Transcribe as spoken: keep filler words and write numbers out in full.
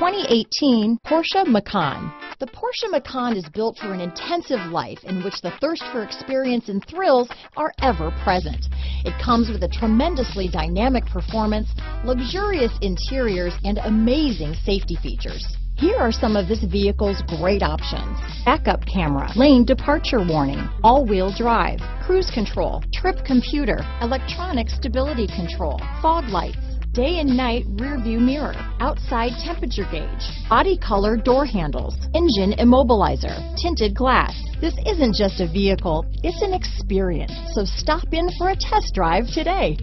twenty eighteen Porsche Macan. The Porsche Macan is built for an intensive life in which the thirst for experience and thrills are ever present. It comes with a tremendously dynamic performance, luxurious interiors, and amazing safety features. Here are some of this vehicle's great options: backup camera, lane departure warning, all-wheel drive, cruise control, trip computer, electronic stability control, fog lights, day and night rear view mirror, outside temperature gauge, body color door handles, engine immobilizer, tinted glass. This isn't just a vehicle, it's an experience. So stop in for a test drive today.